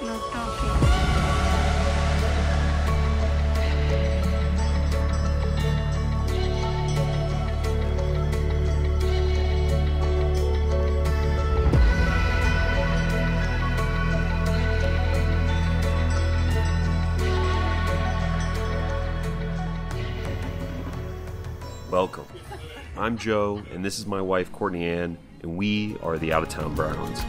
No talking. Welcome. I'm Joe, and this is my wife, Courtney Ann, and we are the Out of Town Browns.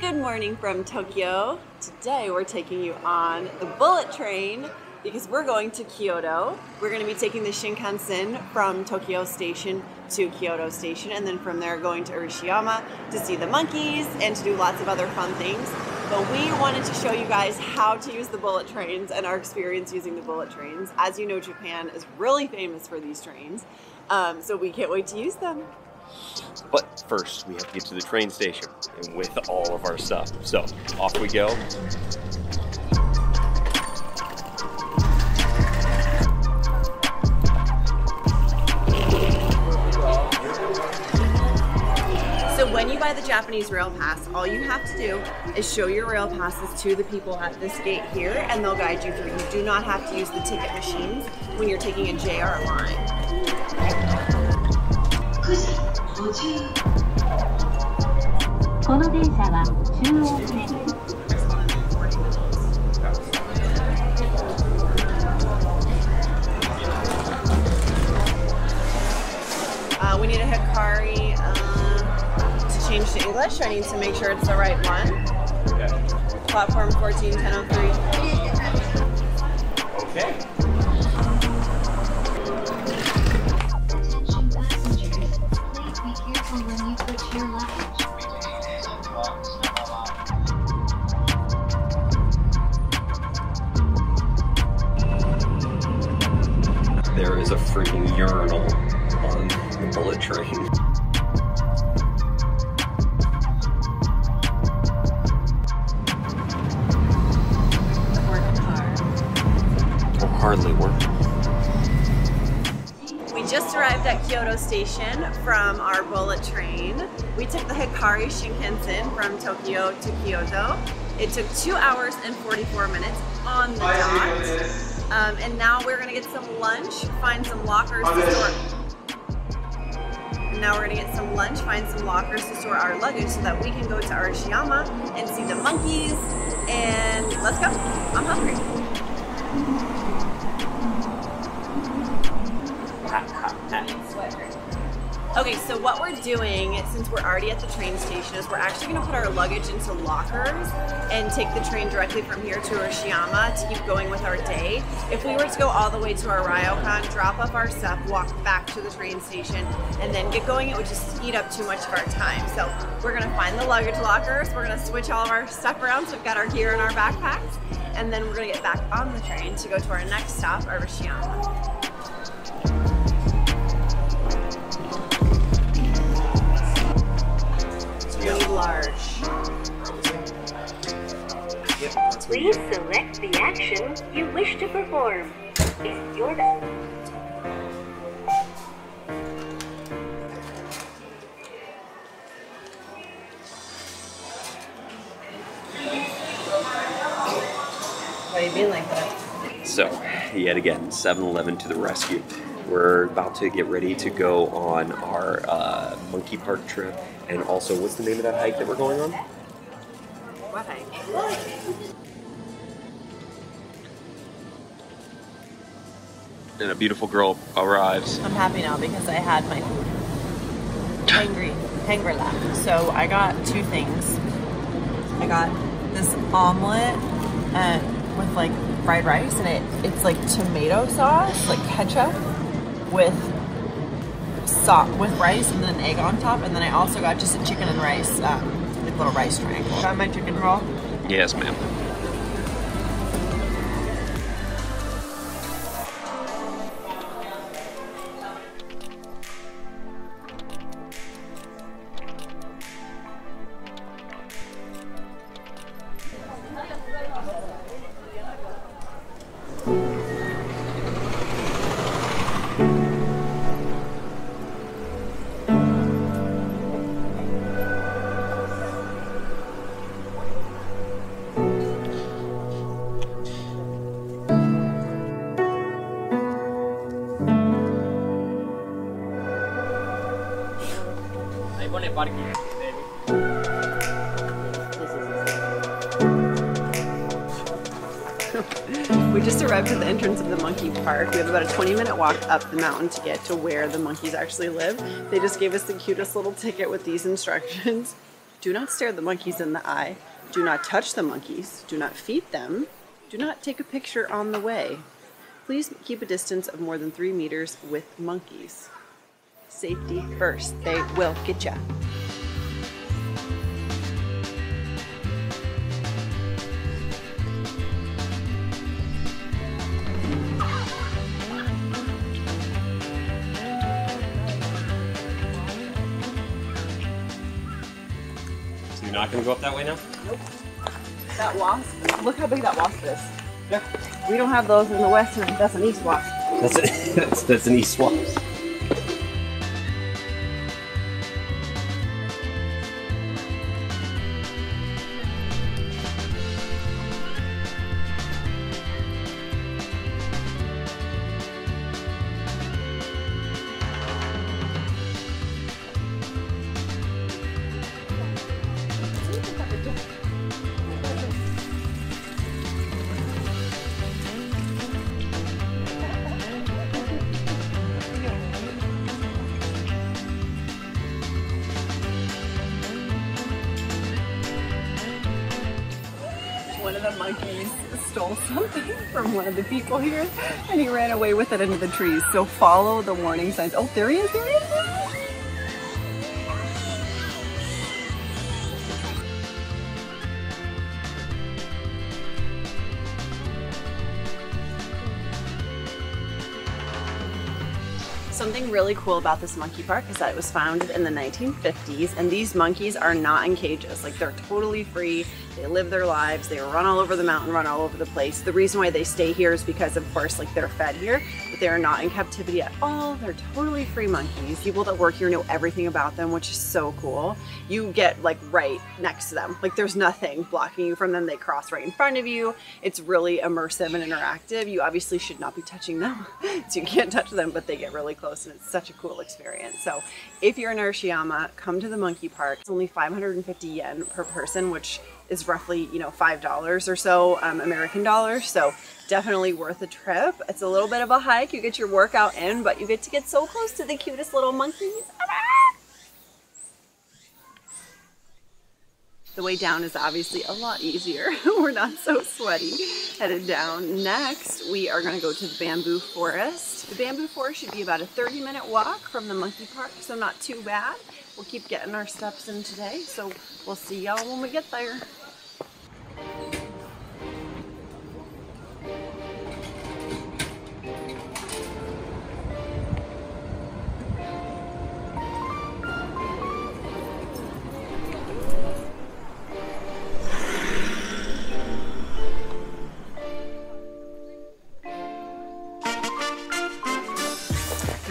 Good morning from Tokyo. Today we're taking you on the bullet train because we're going to Kyoto. We're going to be taking the Shinkansen from Tokyo Station to Kyoto Station, and then from there going to Arashiyama to see the monkeys and to do lots of other fun things. But we wanted to show you guys how to use the bullet trains and our experience using the bullet trains. As you know, Japan is really famous for these trains, so we can't wait to use them. But first, we have to get to the train station and with all of our stuff. So off we go. When you buy the Japanese rail pass, all you have to do is show your rail passes to the people at this gate here, and they'll guide you through. You do not have to use the ticket machines when you're taking a JR line. We need a Hikari. Change to English. I need to make sure it's the right one. Okay. Platform 14103. Okay. Attention passengers, please be careful when you put your luggage. There is a freaking urinal on the bullet train. Hardly work. We just arrived at Kyoto Station from our bullet train. We took the Hikari Shinkansen from Tokyo to Kyoto. It took 2 hours and 44 minutes on the dot. And now we're gonna get some lunch, find some lockers to store. And now we're gonna get some lunch, find some lockers to store our luggage so that we can go to Arashiyama and see the monkeys. And let's go. I'm hungry. Okay, so what we're doing, since we're already at the train station, is we're actually going to put our luggage into lockers and take the train directly from here to Arashiyama to keep going with our day. If we were to go all the way to our Ryokan, drop off our stuff, walk back to the train station, and then get going, it would just eat up too much of our time. So we're going to find the luggage lockers, we're going to switch all of our stuff around, so we've got our gear in our backpacks, and then we're going to get back on the train to go to our next stop, Arashiyama. Large. Please select the action you wish to perform. It's your turn. Why are you being like that? So, yet again, 7-Eleven to the rescue. We're about to get ready to go on our monkey park trip. And also, what's the name of that hike that we're going on? What hike? And a beautiful girl arrives. I'm happy now because I had my food. Hangry left. So I got two things. I got this omelet with like fried rice, and it's like tomato sauce, like ketchup, with rice and then an egg on top, and then I also got just a chicken and rice, like little rice triangle. Got my chicken roll? Yes, ma'am. Ahí pone parking. We just arrived at the entrance of the monkey park. We have about a 20-minute walk up the mountain to get to where the monkeys actually live. They just gave us the cutest little ticket with these instructions. Do not stare the monkeys in the eye. Do not touch the monkeys. Do not feed them. Do not take a picture on the way. Please keep a distance of more than 3 meters with monkeys. Safety first. They will get ya. You're not going to go up that way now? Nope. That wasp. Look how big that wasp is. Yeah. We don't have those in the west, and that's an east wasp. That's an east wasp. Monkeys stole something from one of the people here and he ran away with it into the trees. So follow the warning signs. Oh, there he is, there he is. Something really cool about this monkey park is that it was founded in the 1950s, and these monkeys are not in cages. Like, they're totally free. They live their lives. They run all over the mountain, run all over the place. The reason why they stay here is because, of course, like, they're fed here, but they are not in captivity at all. They're totally free monkeys. People that work here know everything about them, which is so cool. You get, like, right next to them. Like, there's nothing blocking you from them. They cross right in front of you. It's really immersive and interactive. You obviously should not be touching them, so you can't touch them, but they get really close, and it's such a cool experience. So if you're in Arashiyama, come to the monkey park. It's only 550 yen per person, which is roughly, you know, $5 or so, American dollars. So definitely worth a trip. It's a little bit of a hike. You get your workout in, but you get to get so close to the cutest little monkeys. The way down is obviously a lot easier. We're not so sweaty. Headed down next, we are going to go to the bamboo forest. The bamboo forest should be about a 30-minute walk from the monkey park, so not too bad. We'll keep getting our steps in today, so we'll see y'all when we get there.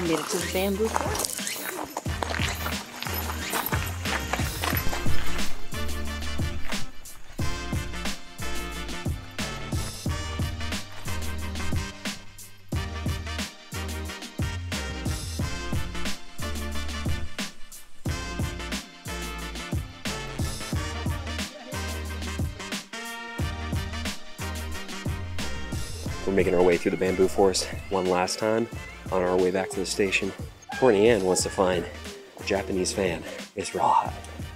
We made it to the bamboo forest. We're making our way through the bamboo forest one last time on our way back to the station. Courtney Ann wants to find a Japanese fan. It's raw hot,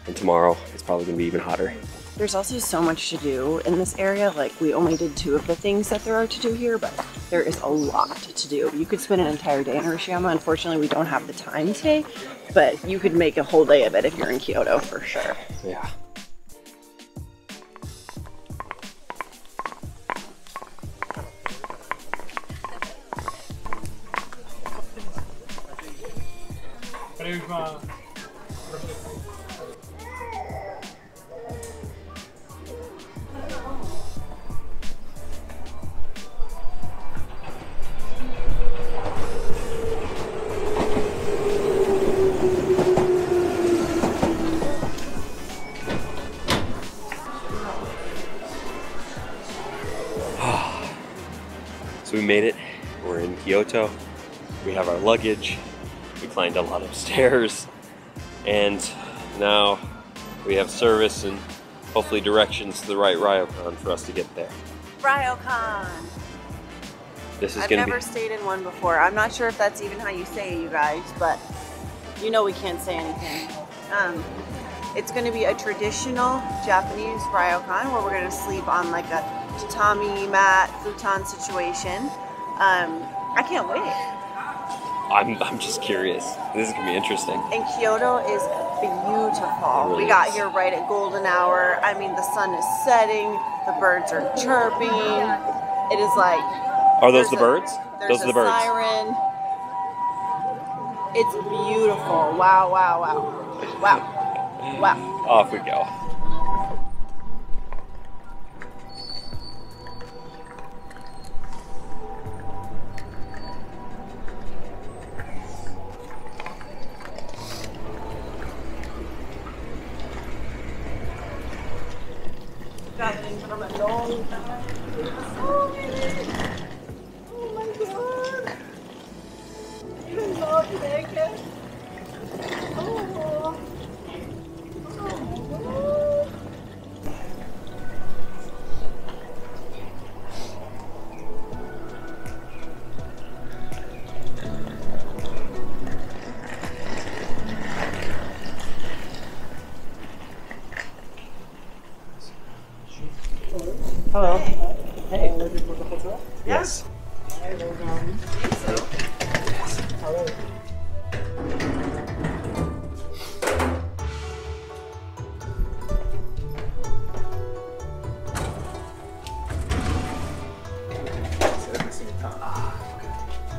and tomorrow it's probably gonna be even hotter. There's also so much to do in this area. Like, we only did 2 of the things that there are to do here, but there is a lot to do. You could spend an entire day in Arashiyama. Unfortunately, we don't have the time today, but you could make a whole day of it if you're in Kyoto for sure. Yeah. So we made it. We're in Kyoto. We have our luggage. We climbed a lot of stairs, and Now we have service and hopefully directions to the right Ryokan for us to get there. Ryokan! This is I've never stayed in one before. I'm not sure if that's even how you say it, you guys, but you know we can't say anything. It's going to be a traditional Japanese Ryokan where we're going to sleep on like a tatami mat, futon situation. I can't wait. I'm just curious. This is going to be interesting. And Kyoto is beautiful. Really we got here right at golden hour. I mean, the sun is setting, the birds are chirping. It is like... Are those the birds? Those are the birds. Siren. It's beautiful. Wow, wow, wow. Wow. Wow. Off we go. Hello. Hey. Looking for the hotel? Yes. Hi, welcome. Hello.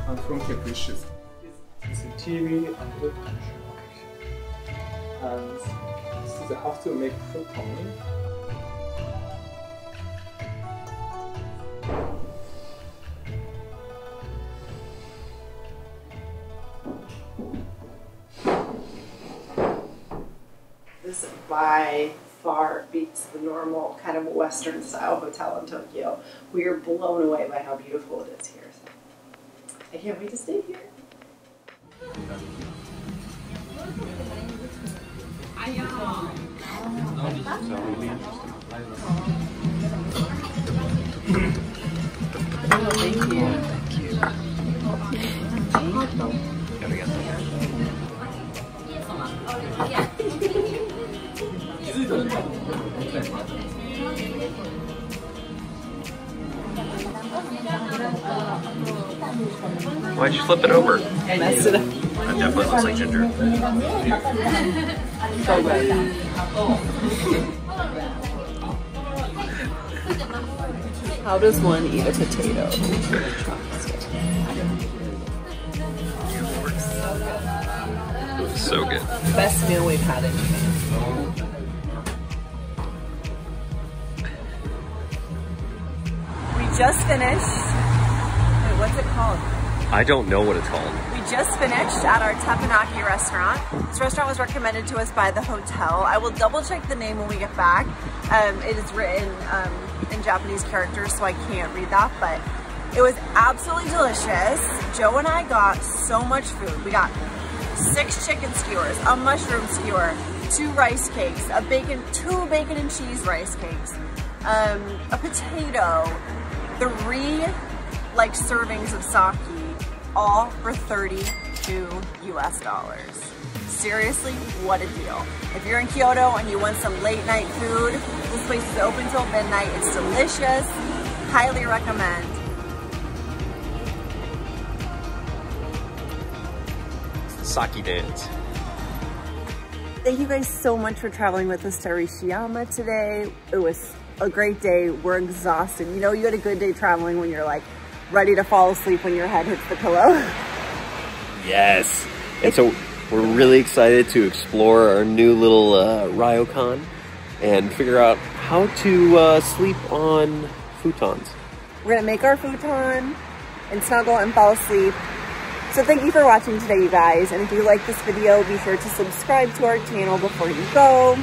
I'm from Kyoto. It's a TV and food country. And so they have to make food only. This by far beats the normal kind of Western style hotel in Tokyo. We are blown away by how beautiful it is here. So I can't wait to stay here. Why'd you flip it over? Mess it up. That definitely looks like ginger. So good. How does one eat a potato? So good. Best meal we've had in Japan. Just finished. Wait, what's it called? I don't know what it's called. We just finished at our Teppanaki restaurant. This restaurant was recommended to us by the hotel. I will double check the name when we get back. It is written in Japanese characters, so I can't read that, but it was absolutely delicious. Joe and I got so much food. We got 6 chicken skewers, a mushroom skewer, 2 rice cakes, a bacon, 2 bacon and cheese rice cakes, a potato, 3 like servings of sake, all for $32 US. Seriously, what a deal. If you're in Kyoto and you want some late night food, this place is open till midnight. It's delicious. Highly recommend. It's the sake dance. Thank you guys so much for traveling with us to Arashiyama today. It was a great day. We're exhausted. You know you had a good day traveling when you're like ready to fall asleep when your head hits the pillow. Yes. And so we're really excited to explore our new little Ryokan and figure out how to sleep on futons. We're going to make our futon and snuggle and fall asleep. So thank you for watching today, you guys. And if you like this video, be sure to subscribe to our channel before you go.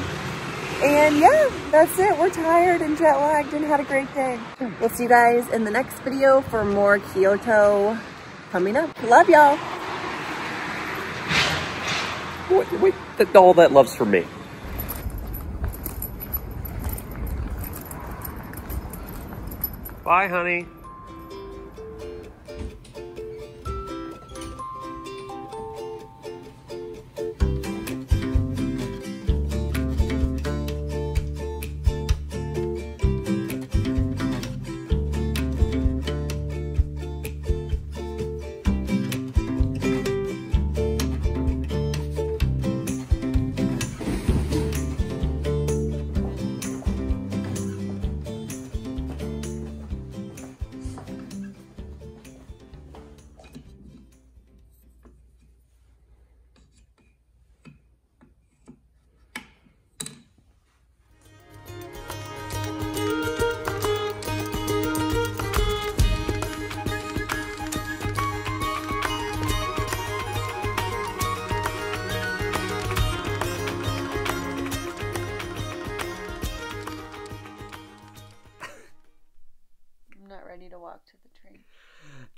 And yeah, that's it. We're tired and jet lagged and had a great day. We'll see you guys in the next video for more Kyoto coming up. Love y'all. Wait, all that love's for me. Bye, honey.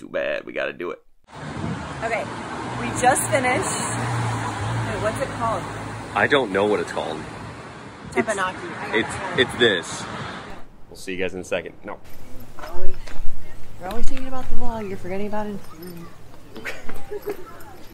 Bad, we gotta do it. Okay, we just finished. Wait, what's it called? I don't know what it's called. Teppanaki. It's this. We'll see you guys in a second. No. You're always thinking about the vlog. You're forgetting about it.